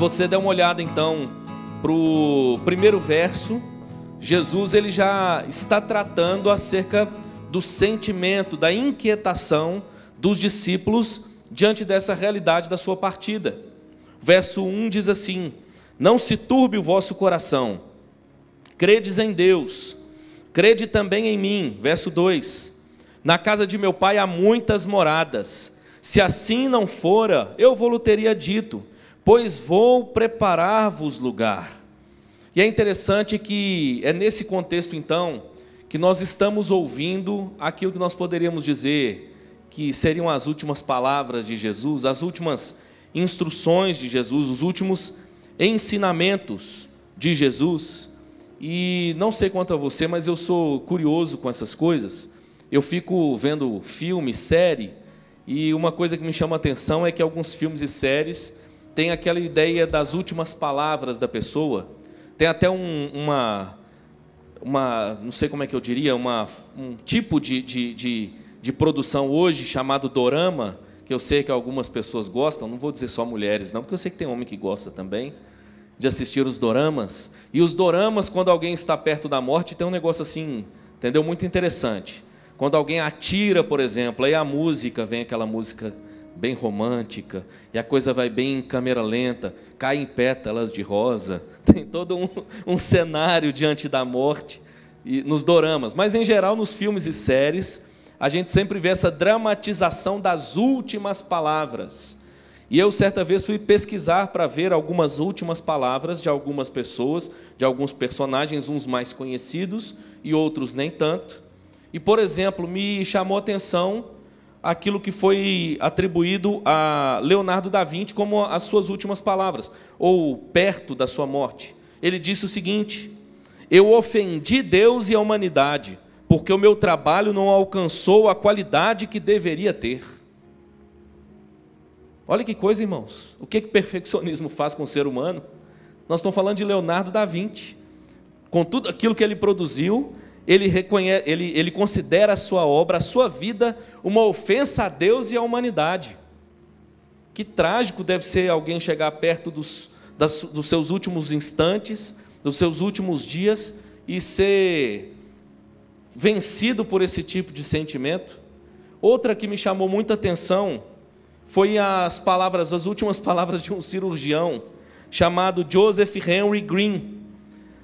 você der uma olhada então para o primeiro verso, Jesus ele já está tratando acerca do sentimento, da inquietação dos discípulos diante dessa realidade da sua partida. Verso 1 diz assim: não se turbe o vosso coração, credes em Deus, crede também em mim. Verso 2, na casa de meu pai há muitas moradas, se assim não fora, eu vou-lhe teria dito, pois vou preparar-vos lugar. E é interessante que é nesse contexto então, que nós estamos ouvindo aquilo que nós poderíamos dizer, que seriam as últimas palavras de Jesus, as últimas instruções de Jesus, os últimos ensinamentos de Jesus. E não sei quanto a você, mas eu sou curioso com essas coisas, eu fico vendo filme, série, e uma coisa que me chama a atenção é que alguns filmes e séries têm aquela ideia das últimas palavras da pessoa, tem até não sei como é que eu diria, um tipo de produção hoje chamado dorama, que eu sei que algumas pessoas gostam, não vou dizer só mulheres não, porque eu sei que tem homem que gosta também, de assistir os doramas. E os doramas, quando alguém está perto da morte, tem um negócio assim, entendeu? Muito interessante. Quando alguém atira, por exemplo, aí a música, vem aquela música bem romântica, e a coisa vai bem em câmera lenta, cai em pétalas de rosa, tem todo um cenário diante da morte e nos doramas. Mas, em geral, nos filmes e séries, a gente sempre vê essa dramatização das últimas palavras. E eu, certa vez, fui pesquisar para ver algumas últimas palavras de algumas pessoas, de alguns personagens, uns mais conhecidos e outros nem tanto. E, por exemplo, me chamou a atenção aquilo que foi atribuído a Leonardo da Vinci como as suas últimas palavras, ou perto da sua morte. Ele disse o seguinte: eu ofendi Deus e a humanidade, porque o meu trabalho não alcançou a qualidade que deveria ter. Olha que coisa, irmãos. O que perfeccionismo faz com o ser humano? Nós estamos falando de Leonardo da Vinci. Com tudo aquilo que ele produziu, ele considera a sua obra, a sua vida, uma ofensa a Deus e à humanidade. Que trágico deve ser alguém chegar perto dos seus últimos instantes, dos seus últimos dias, e ser vencido por esse tipo de sentimento. Outra que me chamou muita atenção foi as últimas palavras de um cirurgião chamado Joseph Henry Green.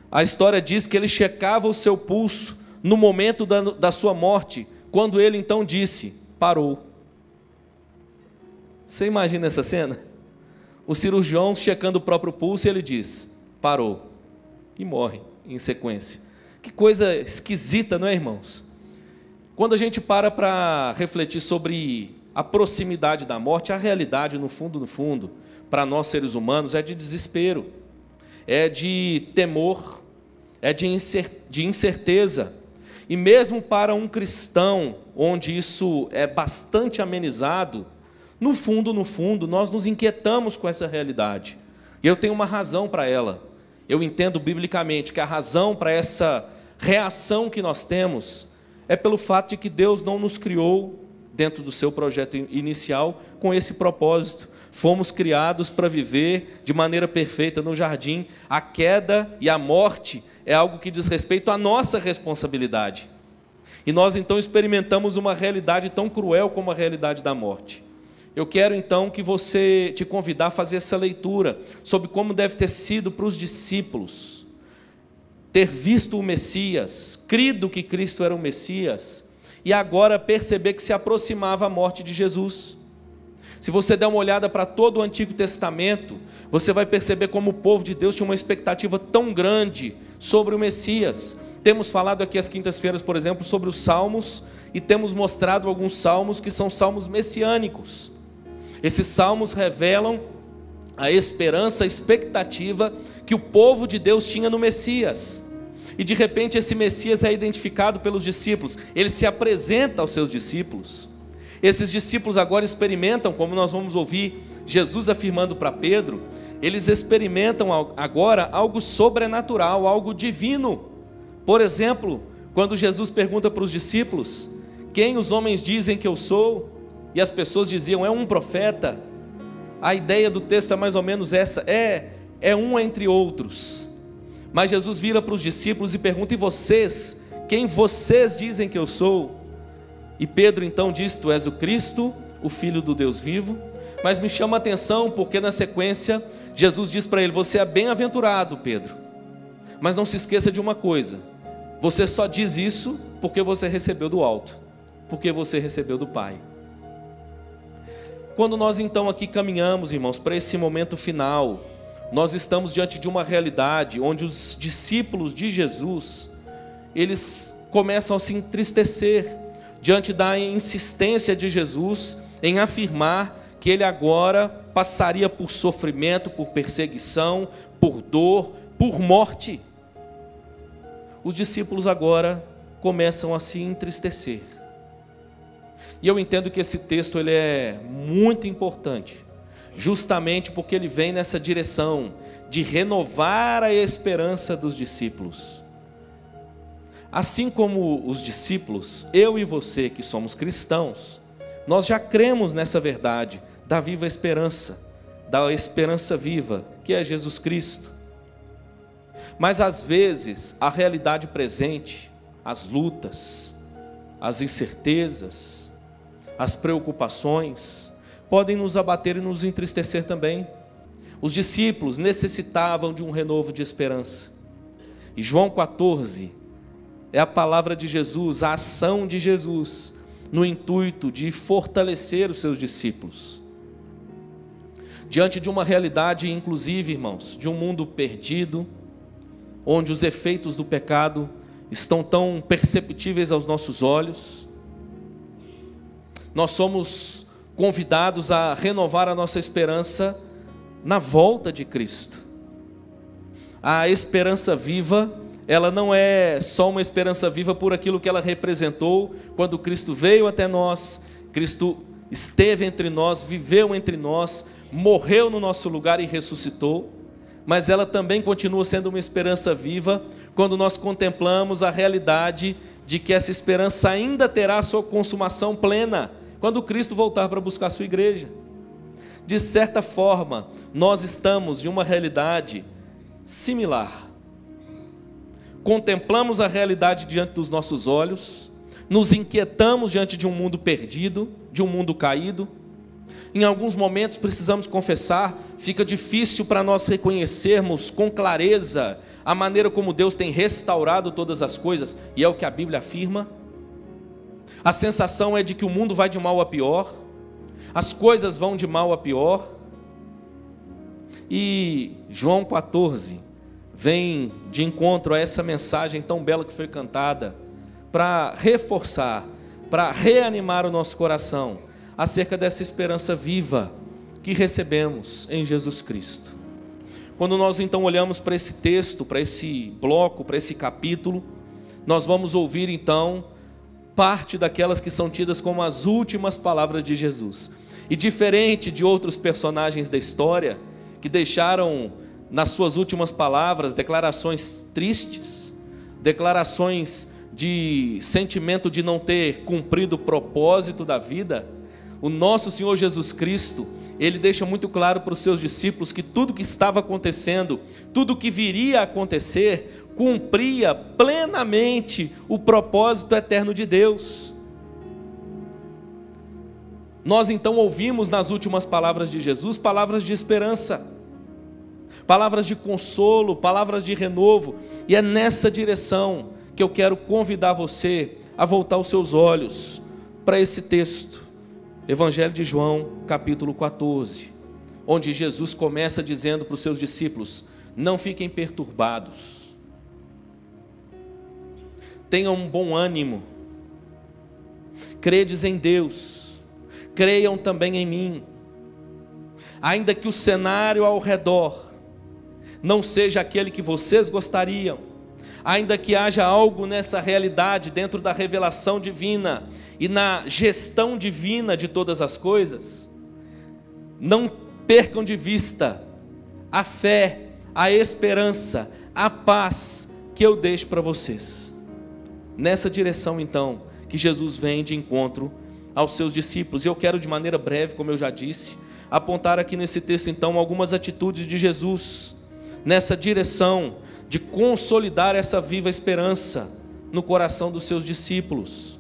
A história diz que ele checava o seu pulso no momento da sua morte, quando ele então disse: parou. Você imagina essa cena? O cirurgião checando o próprio pulso e ele diz: parou, e morre em sequência. Que coisa esquisita, não é, irmãos? Quando a gente para refletir sobre a proximidade da morte, a realidade, no fundo, para nós seres humanos, é de desespero, é de temor, é de incerteza. E mesmo para um cristão, onde isso é bastante amenizado, no fundo, nós nos inquietamos com essa realidade. E eu tenho uma razão para ela. Eu entendo biblicamente que a razão para essa reação que nós temos é pelo fato de que Deus não nos criou dentro do seu projeto inicial com esse propósito. Fomos criados para viver de maneira perfeita no jardim. A queda e a morte é algo que diz respeito à nossa responsabilidade. E nós então experimentamos uma realidade tão cruel como a realidade da morte. Eu quero então que você te convidar a fazer essa leitura sobre como deve ter sido para os discípulos ter visto o Messias, crido que Cristo era o Messias, e agora perceber que se aproximava a morte de Jesus. Se você der uma olhada para todo o Antigo Testamento, você vai perceber como o povo de Deus tinha uma expectativa tão grande sobre o Messias. Temos falado aqui às quintas-feiras, por exemplo, sobre os salmos, e temos mostrado alguns salmos que são salmos messiânicos. Esses salmos revelam a esperança, a expectativa que o povo de Deus tinha no Messias. E de repente esse Messias é identificado pelos discípulos, ele se apresenta aos seus discípulos. Esses discípulos agora experimentam, como nós vamos ouvir Jesus afirmando para Pedro, eles experimentam agora algo sobrenatural, algo divino. Por exemplo, quando Jesus pergunta para os discípulos: quem os homens dizem que eu sou? E as pessoas diziam: é um profeta. A ideia do texto é mais ou menos essa, é um entre outros. Mas Jesus vira para os discípulos e pergunta: e vocês? Quem vocês dizem que eu sou? E Pedro então diz: tu és o Cristo, o Filho do Deus vivo. Mas me chama a atenção porque na sequência Jesus diz para ele: você é bem-aventurado, Pedro, mas não se esqueça de uma coisa, você só diz isso porque você recebeu do alto, porque você recebeu do Pai. Quando nós então aqui caminhamos, irmãos, para esse momento final, nós estamos diante de uma realidade onde os discípulos de Jesus, eles começam a se entristecer diante da insistência de Jesus em afirmar que ele agora passaria por sofrimento, por perseguição, por dor, por morte. Os discípulos agora começam a se entristecer. E eu entendo que esse texto ele é muito importante, justamente porque ele vem nessa direção de renovar a esperança dos discípulos. Assim como os discípulos, eu e você que somos cristãos, nós já cremos nessa verdade da viva esperança, da esperança viva, que é Jesus Cristo. Mas às vezes a realidade presente, as lutas, as incertezas, as preocupações, podem nos abater e nos entristecer também. Os discípulos necessitavam de um renovo de esperança. E João 14 é a palavra de Jesus, a ação de Jesus, no intuito de fortalecer os seus discípulos. Diante de uma realidade, inclusive, irmãos, de um mundo perdido, onde os efeitos do pecado estão tão perceptíveis aos nossos olhos, nós somos convidados a renovar a nossa esperança na volta de Cristo. A esperança viva, ela não é só uma esperança viva por aquilo que ela representou quando Cristo veio até nós, Cristo esteve entre nós, viveu entre nós, morreu no nosso lugar e ressuscitou, mas ela também continua sendo uma esperança viva quando nós contemplamos a realidade de que essa esperança ainda terá sua consumação plena quando Cristo voltar para buscar a sua igreja. De certa forma, nós estamos em uma realidade similar. Contemplamos a realidade diante dos nossos olhos, nos inquietamos diante de um mundo perdido, de um mundo caído. Em alguns momentos, precisamos confessar, fica difícil para nós reconhecermos com clareza a maneira como Deus tem restaurado todas as coisas, e é o que a Bíblia afirma. A sensação é de que o mundo vai de mal a pior, as coisas vão de mal a pior. E João 14 vem de encontro a essa mensagem tão bela que foi cantada, para reforçar, para reanimar o nosso coração acerca dessa esperança viva que recebemos em Jesus Cristo. Quando nós então olhamos para esse texto, para esse bloco, para esse capítulo, nós vamos ouvir então parte daquelas que são tidas como as últimas palavras de Jesus. E diferente de outros personagens da história que deixaram nas suas últimas palavras declarações tristes, declarações de sentimento de não ter cumprido o propósito da vida, o nosso Senhor Jesus Cristo, ele deixa muito claro para os seus discípulos que tudo que estava acontecendo, tudo que viria a acontecer, cumpria plenamente o propósito eterno de Deus. Nós então ouvimos nas últimas palavras de Jesus, palavras de esperança, palavras de consolo, palavras de renovo, e é nessa direção que eu quero convidar você a voltar os seus olhos para esse texto, Evangelho de João, capítulo 14, onde Jesus começa dizendo para os seus discípulos: não fiquem perturbados, tenham um bom ânimo, credes em Deus, creiam também em mim. Ainda que o cenário ao redor não seja aquele que vocês gostariam, ainda que haja algo nessa realidade, dentro da revelação divina e na gestão divina de todas as coisas, não percam de vista a fé, a esperança, a paz que eu deixo para vocês. Nessa direção então que Jesus vem de encontro aos seus discípulos, e eu quero de maneira breve, como eu já disse, apontar aqui nesse texto, então, algumas atitudes de Jesus nessa direção de consolidar essa viva esperança no coração dos seus discípulos.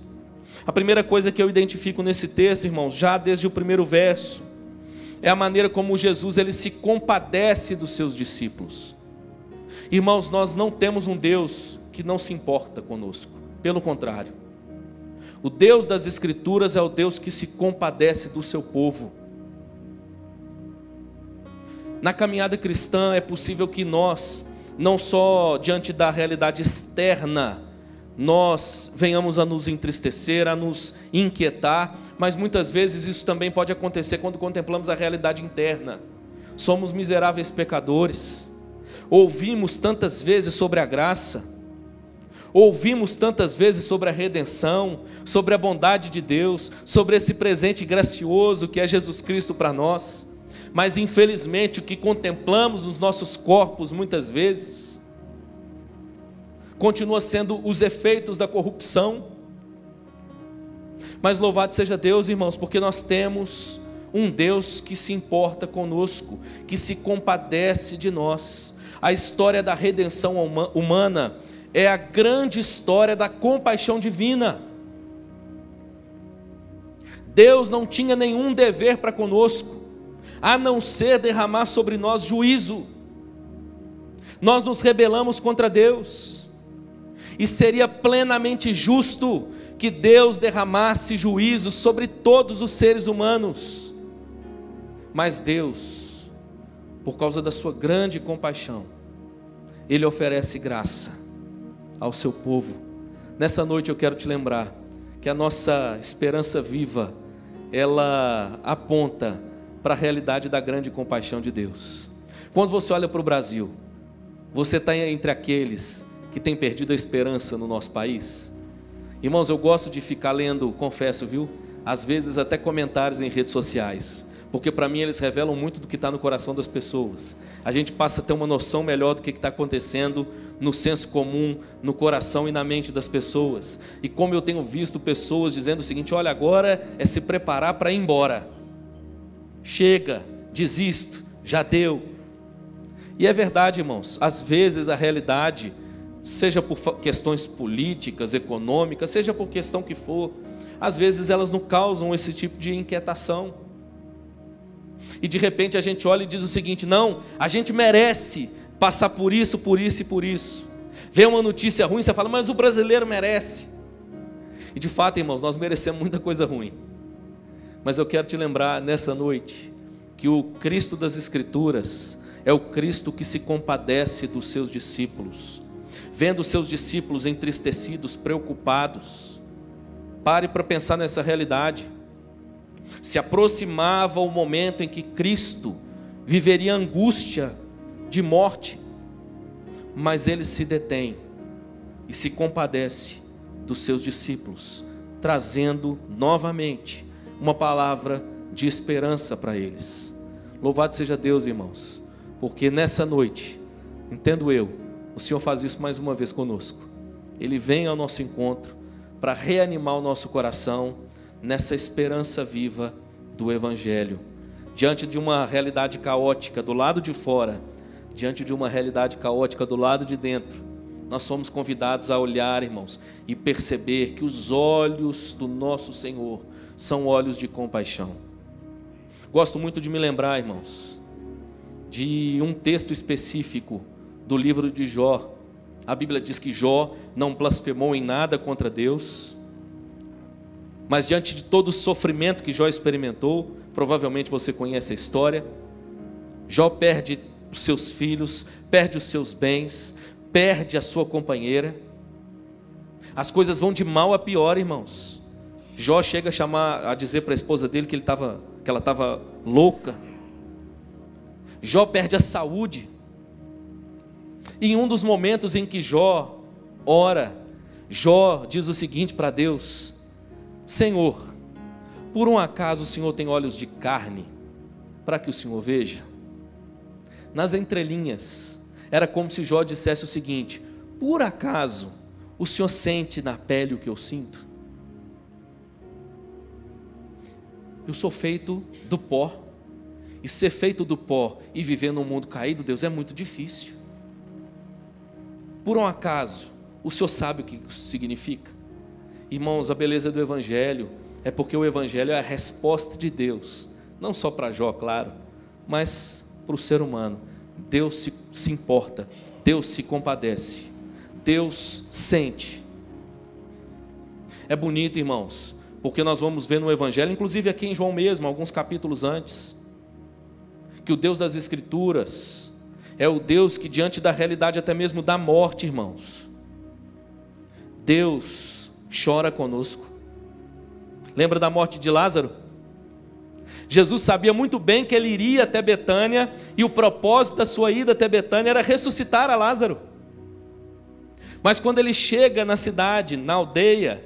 A primeira coisa que eu identifico nesse texto, irmãos, já desde o primeiro verso, é a maneira como Jesus ele se compadece dos seus discípulos. Irmãos, nós não temos um Deus que não se importa conosco, pelo contrário. O Deus das Escrituras é o Deus que se compadece do seu povo. Na caminhada cristã é possível que nós, não só diante da realidade externa, nós venhamos a nos entristecer, a nos inquietar, mas muitas vezes isso também pode acontecer quando contemplamos a realidade interna. Somos miseráveis pecadores, ouvimos tantas vezes sobre a graça, ouvimos tantas vezes sobre a redenção, sobre a bondade de Deus, sobre esse presente gracioso que é Jesus Cristo para nós, mas infelizmente o que contemplamos nos nossos corpos muitas vezes continua sendo os efeitos da corrupção. Mas louvado seja Deus, irmãos, porque nós temos um Deus que se importa conosco, que se compadece de nós. A história da redenção humana é a grande história da compaixão divina. Deus não tinha nenhum dever para conosco, a não ser derramar sobre nós juízo. Nós nos rebelamos contra Deus, e seria plenamente justo que Deus derramasse juízo sobre todos os seres humanos. Mas Deus, por causa da sua grande compaixão, Ele oferece graça ao seu povo. Nessa noite eu quero te lembrar que a nossa esperança viva, ela aponta para a realidade da grande compaixão de Deus. Quando você olha para o Brasil, você está entre aqueles que tem perdido a esperança no nosso país? Irmãos, eu gosto de ficar lendo, confesso, viu? Às vezes até comentários em redes sociais, porque para mim eles revelam muito do que está no coração das pessoas. A gente passa a ter uma noção melhor do que está acontecendo no senso comum, no coração e na mente das pessoas. E como eu tenho visto pessoas dizendo o seguinte: olha, agora é se preparar para ir embora. Chega, desisto, já deu. E é verdade, irmãos, às vezes a realidade, seja por questões políticas, econômicas, seja por questão que for, às vezes elas não causam esse tipo de inquietação. E de repente a gente olha e diz o seguinte: não, a gente merece passar por isso e por isso. Vê uma notícia ruim, você fala: mas o brasileiro merece. E de fato, irmãos, nós merecemos muita coisa ruim. Mas eu quero te lembrar nessa noite que o Cristo das Escrituras é o Cristo que se compadece dos seus discípulos. Vendo seus discípulos entristecidos, preocupados, pare para pensar nessa realidade. Se aproximava o momento em que Cristo viveria angústia de morte, mas ele se detém e se compadece dos seus discípulos, trazendo novamente uma palavra de esperança para eles. Louvado seja Deus, irmãos, porque nessa noite, entendo eu, o Senhor faz isso mais uma vez conosco. Ele vem ao nosso encontro para reanimar o nosso coração nessa esperança viva do Evangelho. Diante de uma realidade caótica do lado de fora, diante de uma realidade caótica do lado de dentro, nós somos convidados a olhar, irmãos, e perceber que os olhos do nosso Senhor são olhos de compaixão. Gosto muito de me lembrar, irmãos, de um texto específico do livro de Jó. A Bíblia diz que Jó não blasfemou em nada contra Deus, mas diante de todo o sofrimento que Jó experimentou, provavelmente você conhece a história, Jó perde os seus filhos, perde os seus bens, perde a sua companheira, as coisas vão de mal a pior, irmãos. Jó chega a dizer para a esposa dele que ela estava louca. Jó perde a saúde. E em um dos momentos em que Jó ora, Jó diz o seguinte para Deus: Senhor, por um acaso o Senhor tem olhos de carne para que o Senhor veja? Nas entrelinhas, era como se Jó dissesse o seguinte: por acaso o Senhor sente na pele o que eu sinto? Eu sou feito do pó, e ser feito do pó e viver num mundo caído, Deus, é muito difícil. Por um acaso, o Senhor sabe o que isso significa? Irmãos, a beleza do Evangelho é porque o Evangelho é a resposta de Deus, não só para Jó, claro, mas para o ser humano. Deus se importa, Deus se compadece, Deus sente. É bonito, irmãos, porque nós vamos ver no Evangelho, inclusive aqui em João mesmo, alguns capítulos antes, que o Deus das Escrituras é o Deus que, diante da realidade até mesmo da morte, irmãos, Deus chora conosco. Lembra da morte de Lázaro? Jesus sabia muito bem que ele iria até Betânia, e o propósito da sua ida até Betânia era ressuscitar a Lázaro. Mas quando ele chega na cidade, na aldeia,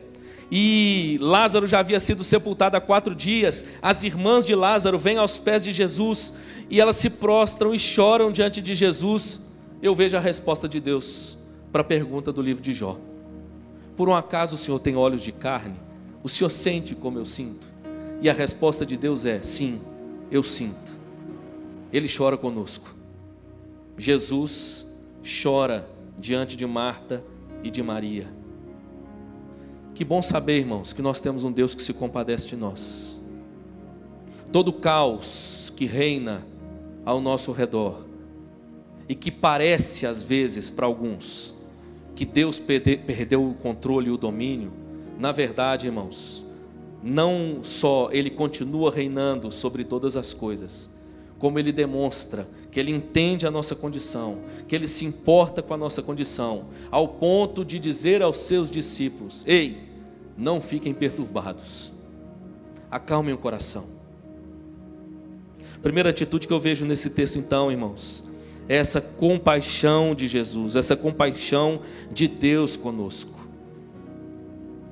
e Lázaro já havia sido sepultado há 4 dias, as irmãs de Lázaro vêm aos pés de Jesus, e elas se prostram e choram diante de Jesus. Eu vejo a resposta de Deus para a pergunta do livro de Jó. Por um acaso o Senhor tem olhos de carne? O Senhor sente como eu sinto? E a resposta de Deus é: sim, eu sinto. Ele chora conosco. Jesus chora diante de Marta e de Maria. Que bom saber, irmãos, que nós temos um Deus que se compadece de nós. Todo o caos que reina ao nosso redor, e que parece às vezes para alguns que Deus perdeu o controle e o domínio, na verdade, irmãos, não só Ele continua reinando sobre todas as coisas, como Ele demonstra que Ele entende a nossa condição, que Ele se importa com a nossa condição, ao ponto de dizer aos seus discípulos: ei, não fiquem perturbados, acalmem o coração. A primeira atitude que eu vejo nesse texto, então, irmãos, é essa compaixão de Jesus, essa compaixão de Deus conosco.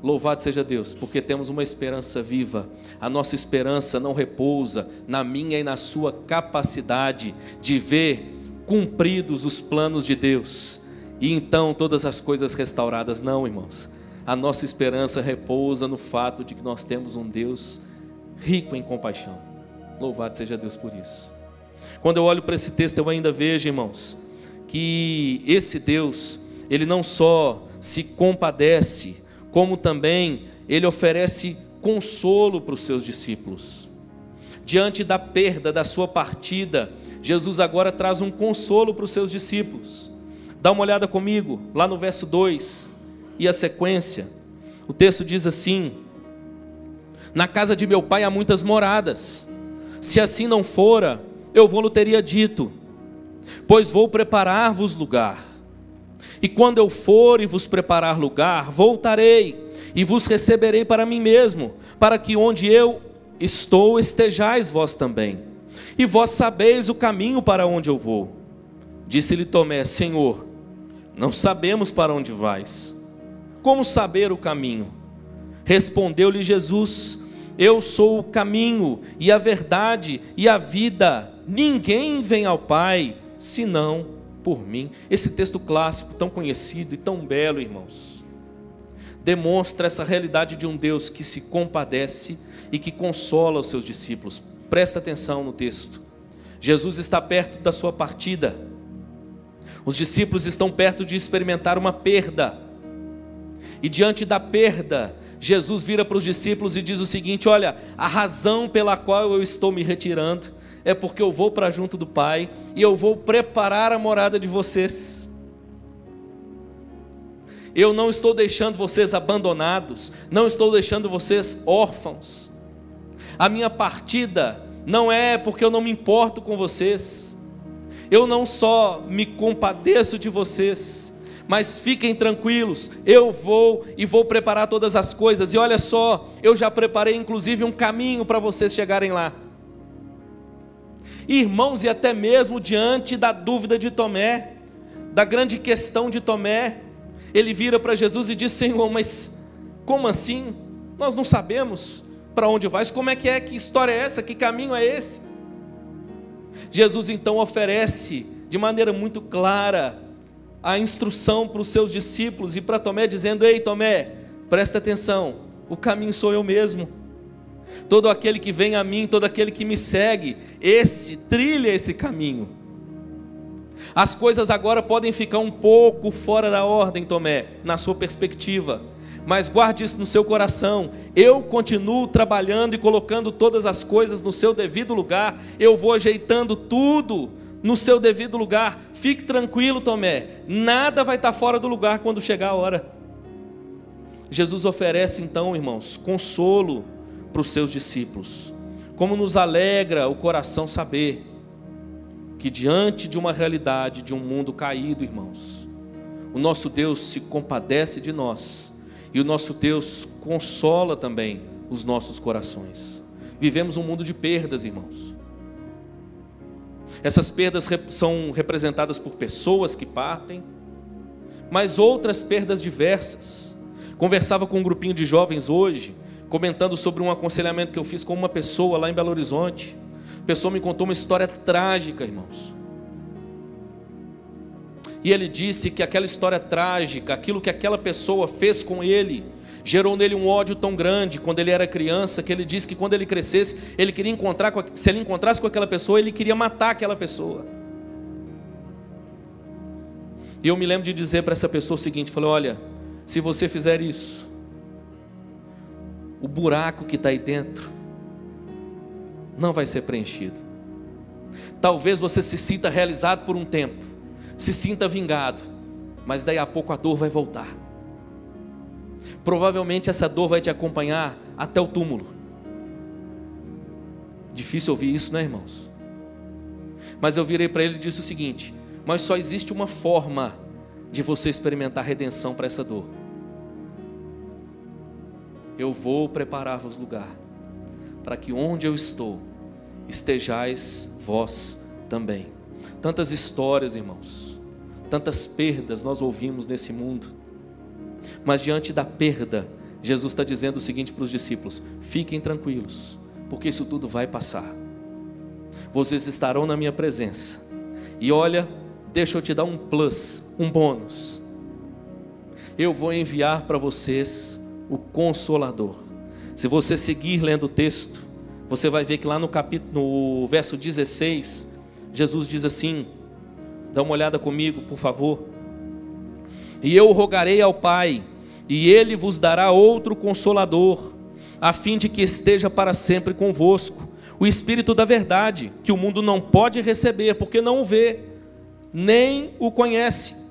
Louvado seja Deus, porque temos uma esperança viva. A nossa esperança não repousa na minha e na sua capacidade de ver cumpridos os planos de Deus e então todas as coisas restauradas. Não, irmãos, a nossa esperança repousa no fato de que nós temos um Deus rico em compaixão. Louvado seja Deus por isso. Quando eu olho para esse texto, eu ainda vejo, irmãos, que esse Deus, Ele não só se compadece, como também Ele oferece consolo para os seus discípulos. Diante da perda, da sua partida, Jesus agora traz um consolo para os seus discípulos. Dá uma olhada comigo, lá no verso 2, e a sequência. O texto diz assim: na casa de meu pai há muitas moradas, se assim não fora, eu vou-lhe teria dito, pois vou preparar-vos lugar. E quando eu for e vos preparar lugar, voltarei e vos receberei para mim mesmo, para que onde eu estou estejais vós também. E vós sabeis o caminho para onde eu vou. Disse-lhe Tomé: Senhor, não sabemos para onde vais. Como saber o caminho? Respondeu-lhe Jesus: eu sou o caminho e a verdade e a vida. Ninguém vem ao Pai senão por mim. Esse texto clássico, tão conhecido e tão belo, irmãos, demonstra essa realidade de um Deus que se compadece e que consola os seus discípulos. Presta atenção no texto. Jesus está perto da sua partida. Os discípulos estão perto de experimentar uma perda. E diante da perda, Jesus vira para os discípulos e diz o seguinte: olha, a razão pela qual eu estou me retirando é porque eu vou para junto do Pai e eu vou preparar a morada de vocês. Eu não estou deixando vocês abandonados, não estou deixando vocês órfãos. A minha partida não é porque eu não me importo com vocês. Eu não só me compadeço de vocês, mas fiquem tranquilos, eu vou e vou preparar todas as coisas. E olha só, eu já preparei inclusive um caminho para vocês chegarem lá. Irmãos, e até mesmo diante da dúvida de Tomé, da grande questão de Tomé, ele vira para Jesus e diz: Senhor, mas como assim? Nós não sabemos para onde vais, como é? Que história é essa? Que caminho é esse? Jesus então oferece de maneira muito clara a instrução para os seus discípulos e para Tomé, dizendo: ei Tomé, presta atenção, o caminho sou eu mesmo. Todo aquele que vem a mim, todo aquele que me segue, trilha esse caminho. As coisas agora podem ficar um pouco fora da ordem, Tomé, na sua perspectiva, mas guarde isso no seu coração. Eu continuo trabalhando e colocando todas as coisas no seu devido lugar. Eu vou ajeitando tudo no seu devido lugar. Fique tranquilo, Tomé, nada vai estar fora do lugar quando chegar a hora. Jesus oferece então, irmãos, consolo para os seus discípulos. Como nos alegra o coração saber que diante de uma realidade, de um mundo caído, irmãos, o nosso Deus se compadece de nós e o nosso Deus consola também os nossos corações. Vivemos um mundo de perdas, irmãos. Essas perdas são representadas por pessoas que partem, mas outras perdas diversas. Conversava com um grupinho de jovens hoje, comentando sobre um aconselhamento que eu fiz com uma pessoa lá em Belo Horizonte. A pessoa me contou uma história trágica, irmãos. E ele disse que aquela história trágica, aquilo que aquela pessoa fez com ele, gerou nele um ódio tão grande quando ele era criança, que ele disse que quando ele crescesse, ele queria encontrar com, se ele encontrasse com aquela pessoa, ele queria matar aquela pessoa. E eu me lembro de dizer para essa pessoa o seguinte, falei, olha, se você fizer isso, o buraco que está aí dentro não vai ser preenchido. Talvez você se sinta realizado por um tempo, se sinta vingado, mas daí a pouco a dor vai voltar. Provavelmente essa dor vai te acompanhar até o túmulo. Difícil ouvir isso, né, irmãos? Mas eu virei para ele e disse o seguinte, mas só existe uma forma de você experimentar redenção para essa dor. Eu vou preparar-vos lugar, para que onde eu estou, estejais vós também. Tantas histórias, irmãos, tantas perdas nós ouvimos nesse mundo, mas diante da perda, Jesus está dizendo o seguinte para os discípulos, fiquem tranquilos, porque isso tudo vai passar, vocês estarão na minha presença, e olha, deixa eu te dar um plus, um bônus, eu vou enviar para vocês o Consolador. Se você seguir lendo o texto, você vai ver que lá no capítulo, no verso 16, Jesus diz assim, dá uma olhada comigo, por favor. E eu rogarei ao Pai, e Ele vos dará outro Consolador, a fim de que esteja para sempre convosco, o Espírito da verdade, que o mundo não pode receber, porque não o vê, nem o conhece.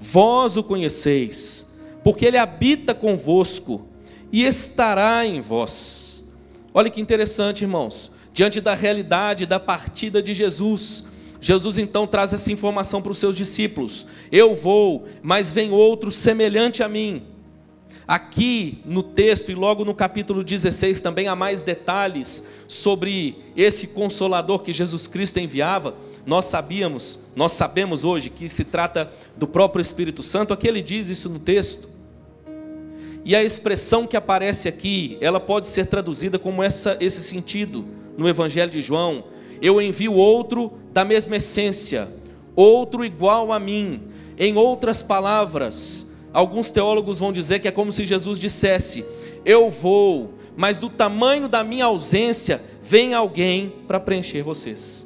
Vós o conheceis, porque Ele habita convosco e estará em vós. Olha que interessante, irmãos, diante da realidade da partida de Jesus, Jesus então traz essa informação para os seus discípulos, eu vou, mas vem outro semelhante a mim. Aqui no texto e logo no capítulo 16 também há mais detalhes sobre esse Consolador que Jesus Cristo enviava. Nós sabemos hoje que se trata do próprio Espírito Santo, aqui ele diz isso no texto. E a expressão que aparece aqui, ela pode ser traduzida como esse sentido no Evangelho de João. Eu envio outro da mesma essência, outro igual a mim. Em outras palavras, alguns teólogos vão dizer que é como se Jesus dissesse, eu vou, mas do tamanho da minha ausência, vem alguém para preencher vocês.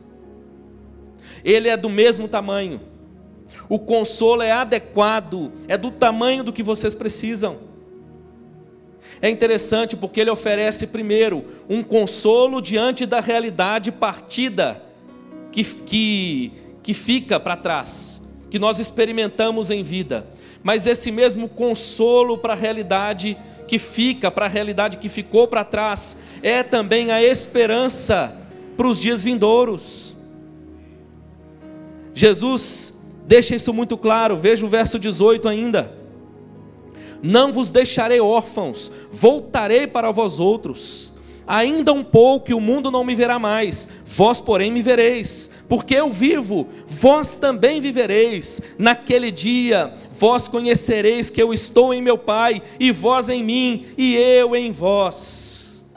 Ele é do mesmo tamanho. O consolo é adequado, é do tamanho do que vocês precisam. É interessante porque ele oferece primeiro um consolo diante da realidade partida que fica para trás, que nós experimentamos em vida. Mas esse mesmo consolo para a realidade que fica, para a realidade que ficou para trás, é também a esperança para os dias vindouros. Jesus deixa isso muito claro, veja o verso 18 ainda, não vos deixarei órfãos, voltarei para vós outros, ainda um pouco e o mundo não me verá mais, vós porém me vereis, porque eu vivo, vós também vivereis, naquele dia vós conhecereis que eu estou em meu Pai, e vós em mim, e eu em vós.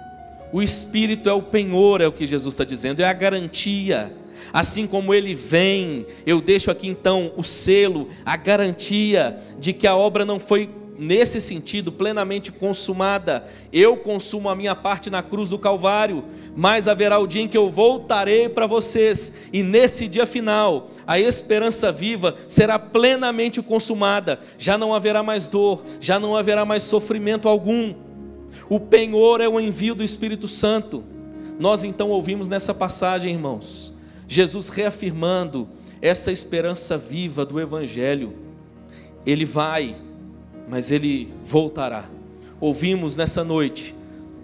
O Espírito é o penhor, é o que Jesus está dizendo, é a garantia. Assim como ele vem, eu deixo aqui então o selo, a garantia de que a obra não foi nesse sentido, plenamente consumada. Eu consumo a minha parte na cruz do Calvário, mas haverá o dia em que eu voltarei para vocês, e nesse dia final, a esperança viva será plenamente consumada. Já não haverá mais dor, já não haverá mais sofrimento algum. O penhor é o envio do Espírito Santo. Nós então ouvimos nessa passagem, irmãos, Jesus reafirmando essa esperança viva do Evangelho. Ele vai, mas ele voltará. Ouvimos nessa noite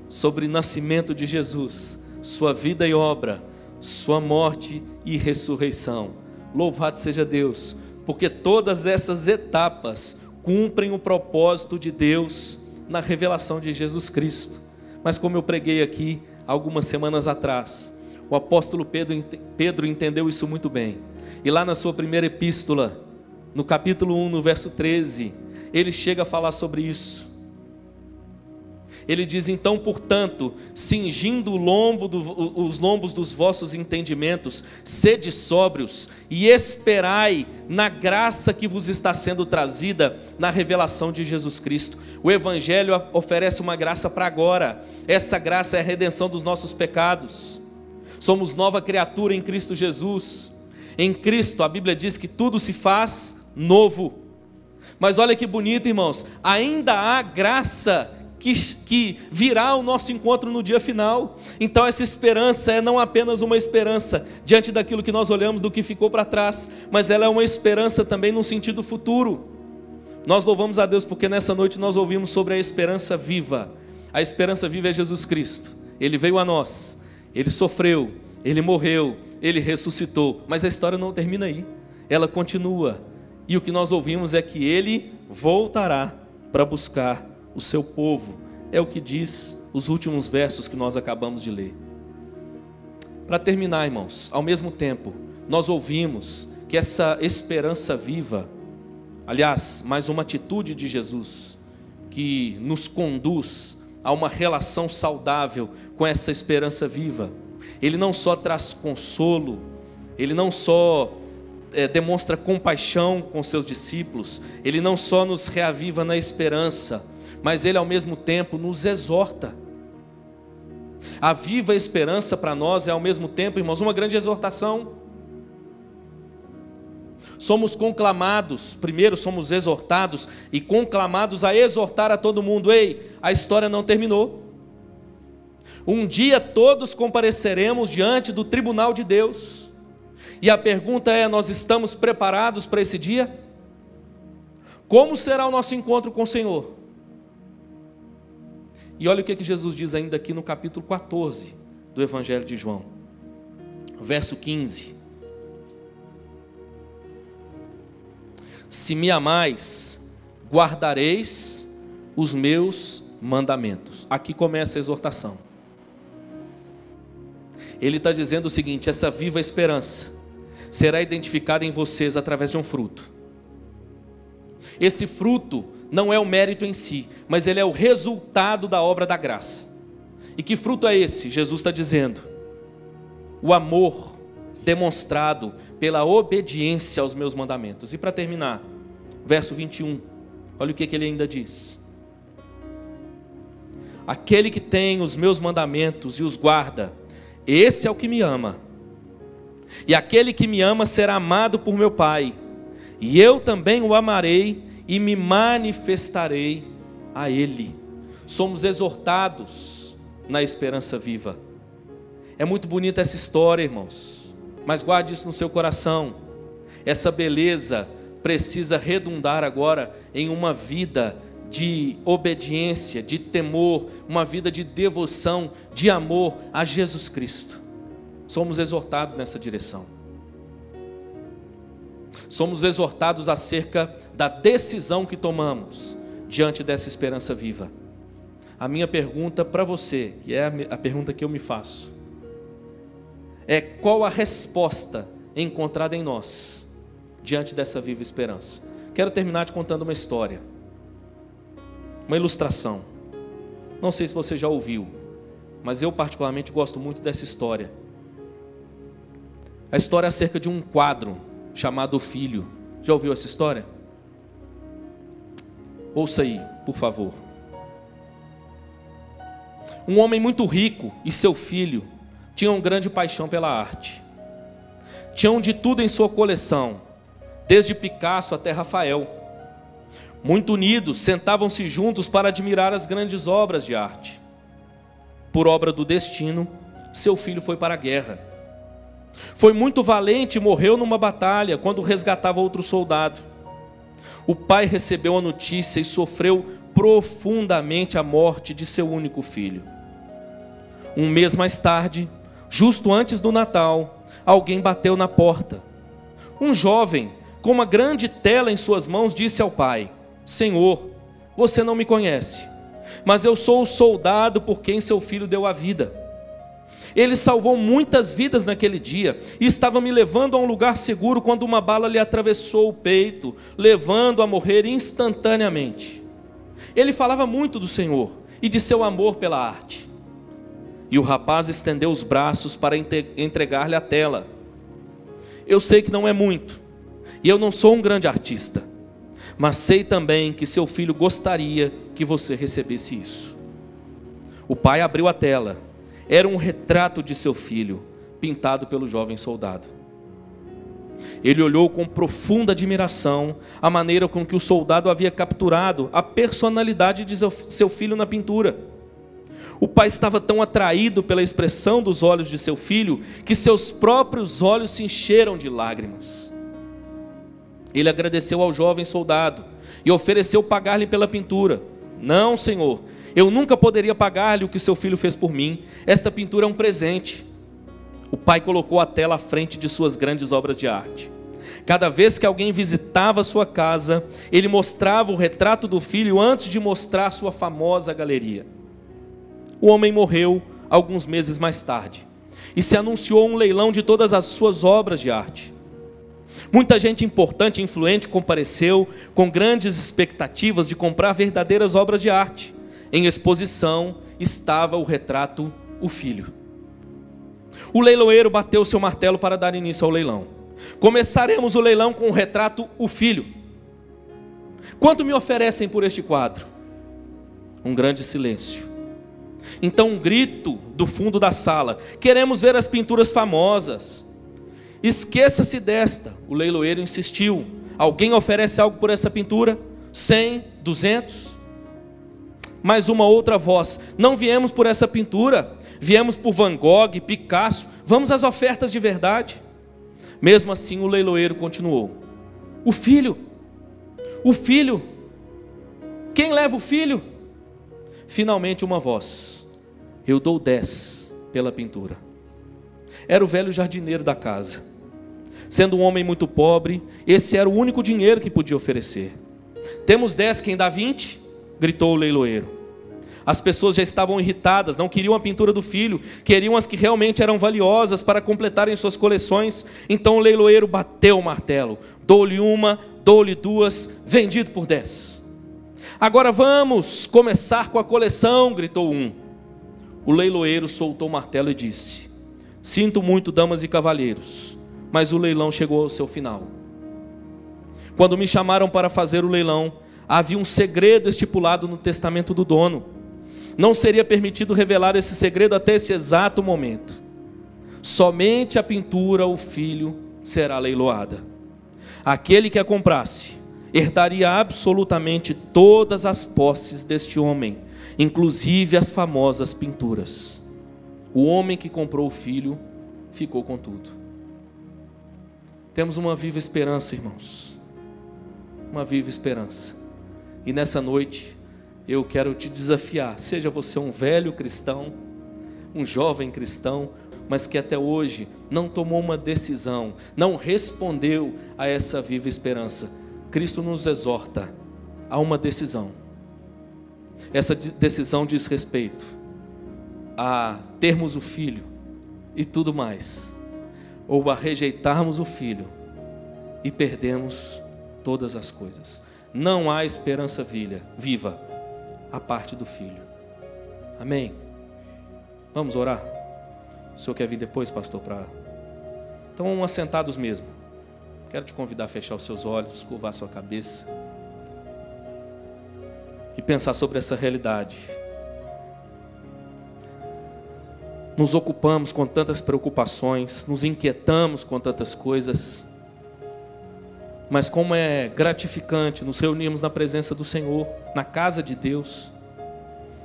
sobre o nascimento de Jesus, sua vida e obra, sua morte e ressurreição. Louvado seja Deus, porque todas essas etapas cumprem o propósito de Deus na revelação de Jesus Cristo. Mas como eu preguei aqui algumas semanas atrás, o apóstolo Pedro entendeu isso muito bem. E lá na sua primeira epístola, no capítulo 1, no verso 13, ele chega a falar sobre isso. Ele diz: então, portanto, cingindo os lombos dos vossos entendimentos, sede sóbrios e esperai na graça que vos está sendo trazida na revelação de Jesus Cristo. O Evangelho oferece uma graça para agora. Essa graça é a redenção dos nossos pecados. Somos nova criatura em Cristo Jesus. Em Cristo, a Bíblia diz que tudo se faz novo. Mas olha que bonito, irmãos, ainda há graça que virá ao nosso encontro no dia final. Então essa esperança é não apenas uma esperança diante daquilo que nós olhamos, do que ficou para trás, mas ela é uma esperança também num sentido futuro. Nós louvamos a Deus porque nessa noite nós ouvimos sobre a esperança viva. A esperança viva é Jesus Cristo. Ele veio a nós, ele sofreu, ele morreu, ele ressuscitou, mas a história não termina aí, ela continua. E o que nós ouvimos é que ele voltará para buscar o seu povo. É o que diz os últimos versos que nós acabamos de ler. Para terminar, irmãos, ao mesmo tempo, nós ouvimos que essa esperança viva, aliás, mais uma atitude de Jesus, que nos conduz a uma relação saudável com essa esperança viva. Ele não só traz consolo, ele não só demonstra compaixão com seus discípulos, ele não só nos reaviva na esperança, mas ele ao mesmo tempo nos exorta. A viva esperança para nós é ao mesmo tempo, irmãos, uma grande exortação. Somos conclamados, primeiro somos exortados e conclamados a exortar a todo mundo: ei, a história não terminou. Um dia todos compareceremos diante do tribunal de Deus. E a pergunta é: nós estamos preparados para esse dia? Como será o nosso encontro com o Senhor? E olha o que Jesus diz ainda aqui no capítulo 14 do Evangelho de João, verso 15. Se me amais, guardareis os meus mandamentos. Aqui começa a exortação. Ele está dizendo o seguinte: essa viva esperança será identificada em vocês através de um fruto. Esse fruto não é o mérito em si, mas ele é o resultado da obra da graça. E que fruto é esse? Jesus está dizendo: o amor demonstrado pela obediência aos meus mandamentos. E para terminar, verso 21, olha o que ele ainda diz: aquele que tem os meus mandamentos e os guarda, esse é o que me ama. E aquele que me ama será amado por meu Pai. E eu também o amarei e me manifestarei a ele. Somos exortados na esperança viva. É muito bonita essa história, irmãos. Mas guarde isso no seu coração. Essa beleza precisa redundar agora em uma vida de obediência, de temor, uma vida de devoção, de amor a Jesus Cristo. Somos exortados nessa direção. Somos exortados acerca da decisão que tomamos diante dessa esperança viva. A minha pergunta para você, e é a pergunta que eu me faço, é: qual a resposta encontrada em nós diante dessa viva esperança? Quero terminar te contando uma história, uma ilustração. Não sei se você já ouviu, mas eu particularmente gosto muito dessa história. A história é acerca de um quadro chamado O Filho. Já ouviu essa história? Ouça aí, por favor. Um homem muito rico e seu filho tinham grande paixão pela arte. Tinham de tudo em sua coleção, desde Picasso até Rafael. Muito unidos, sentavam-se juntos para admirar as grandes obras de arte. Por obra do destino, seu filho foi para a guerra. Foi muito valente e morreu numa batalha quando resgatava outro soldado. O pai recebeu a notícia e sofreu profundamente a morte de seu único filho. Um mês mais tarde, justo antes do Natal, alguém bateu na porta. Um jovem, com uma grande tela em suas mãos, disse ao pai: Senhor, você não me conhece, mas eu sou o soldado por quem seu filho deu a vida. Ele salvou muitas vidas naquele dia e estava me levando a um lugar seguro quando uma bala lhe atravessou o peito, levando-o a morrer instantaneamente. Ele falava muito do Senhor e de seu amor pela arte. E o rapaz estendeu os braços para entregar-lhe a tela. Eu sei que não é muito, e eu não sou um grande artista, mas sei também que seu filho gostaria que você recebesse isso. O pai abriu a tela. Era um retrato de seu filho, pintado pelo jovem soldado. Ele olhou com profunda admiração a maneira com que o soldado havia capturado a personalidade de seu filho na pintura. O pai estava tão atraído pela expressão dos olhos de seu filho, que seus próprios olhos se encheram de lágrimas. Ele agradeceu ao jovem soldado e ofereceu pagar-lhe pela pintura. Não, senhor, eu nunca poderia pagar-lhe o que seu filho fez por mim. Esta pintura é um presente. O pai colocou a tela à frente de suas grandes obras de arte. Cada vez que alguém visitava sua casa, ele mostrava o retrato do filho antes de mostrar sua famosa galeria. O homem morreu alguns meses mais tarde, e se anunciou um leilão de todas as suas obras de arte. Muita gente importante e influente compareceu com grandes expectativas de comprar verdadeiras obras de arte. Em exposição estava o retrato O Filho. O leiloeiro bateu seu martelo para dar início ao leilão. Começaremos o leilão com o retrato O Filho. Quanto me oferecem por este quadro? Um grande silêncio. Então um grito do fundo da sala: queremos ver as pinturas famosas. Esqueça-se desta, o leiloeiro insistiu. Alguém oferece algo por essa pintura? 100, 200... Mais uma outra voz: não viemos por essa pintura, viemos por Van Gogh, Picasso, vamos às ofertas de verdade. Mesmo assim o leiloeiro continuou: o filho, o filho, quem leva o filho? Finalmente uma voz: eu dou 10 pela pintura. Era o velho jardineiro da casa. Sendo um homem muito pobre, esse era o único dinheiro que podia oferecer. Temos 10, quem dá 20? Gritou o leiloeiro. As pessoas já estavam irritadas, não queriam a pintura do filho, queriam as que realmente eram valiosas para completarem suas coleções. Então o leiloeiro bateu o martelo: dou-lhe uma, dou-lhe duas, vendido por 10. Agora vamos começar com a coleção, gritou um. O leiloeiro soltou o martelo e disse: sinto muito, damas e cavalheiros, mas o leilão chegou ao seu final. Quando me chamaram para fazer o leilão, havia um segredo estipulado no testamento do dono. Não seria permitido revelar esse segredo até esse exato momento. Somente a pintura O Filho será leiloada. Aquele que a comprasse herdaria absolutamente todas as posses deste homem, inclusive as famosas pinturas. O homem que comprou o filho ficou com tudo. Temos uma viva esperança, irmãos. Uma viva esperança. E nessa noite, eu quero te desafiar, seja você um velho cristão, um jovem cristão, mas que até hoje não tomou uma decisão, não respondeu a essa viva esperança. Cristo nos exorta a uma decisão. Essa decisão diz respeito a termos o filho e tudo mais, ou a rejeitarmos o filho e perdermos todas as coisas. Não há esperança viva a parte do filho. Amém? Vamos orar? O senhor quer vir depois, pastor? Então, assentados mesmo. Quero te convidar a fechar os seus olhos, curvar a sua cabeça. e pensar sobre essa realidade. Nos ocupamos com tantas preocupações, nos inquietamos com tantas coisas, mas como é gratificante nos reunirmos na presença do Senhor, na casa de Deus,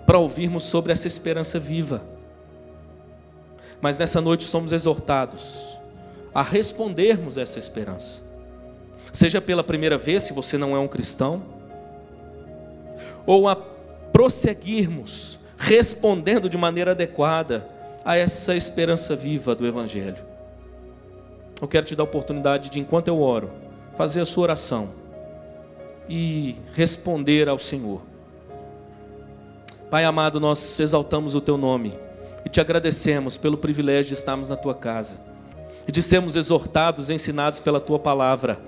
para ouvirmos sobre essa esperança viva. Mas nessa noite somos exortados a respondermos essa esperança, seja pela primeira vez, se você não é um cristão, ou a prosseguirmos respondendo de maneira adequada a essa esperança viva do Evangelho. Eu quero te dar a oportunidade de, enquanto eu oro, fazer a sua oração e responder ao Senhor. Pai amado, nós exaltamos o Teu nome e Te agradecemos pelo privilégio de estarmos na Tua casa e de sermos exortados e ensinados pela Tua palavra.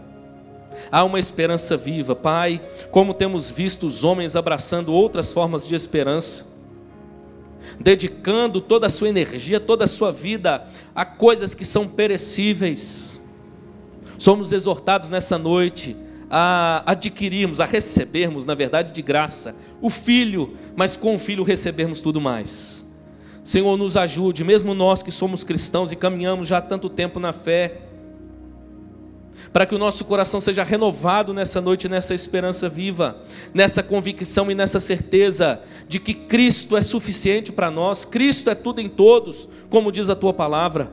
Há uma esperança viva, Pai, como temos visto os homens abraçando outras formas de esperança, dedicando toda a sua energia, toda a sua vida a coisas que são perecíveis. Somos exortados nessa noite a adquirirmos, a recebermos, na verdade, de graça, o Filho, mas com o Filho recebermos tudo mais. Senhor, nos ajude, mesmo nós que somos cristãos e caminhamos já há tanto tempo na fé, para que o nosso coração seja renovado nessa noite, nessa esperança viva, nessa convicção e nessa certeza de que Cristo é suficiente para nós, Cristo é tudo em todos, como diz a Tua palavra.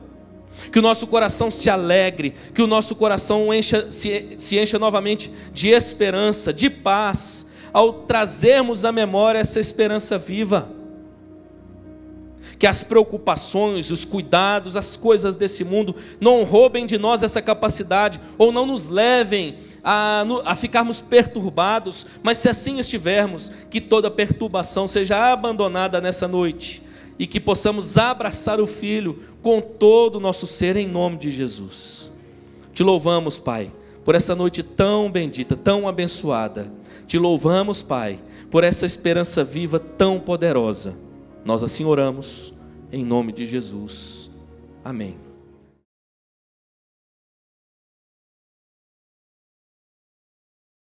Que o nosso coração se alegre, que o nosso coração se encha novamente de esperança, de paz, ao trazermos à memória essa esperança viva. Que as preocupações, os cuidados, as coisas desse mundo não roubem de nós essa capacidade, ou não nos levem a ficarmos perturbados, mas se assim estivermos, que toda perturbação seja abandonada nessa noite, e que possamos abraçar o Filho com todo o nosso ser, em nome de Jesus. Te louvamos, Pai, por essa noite tão bendita, tão abençoada. Te louvamos, Pai, por essa esperança viva tão poderosa. Nós assim oramos, em nome de Jesus. Amém.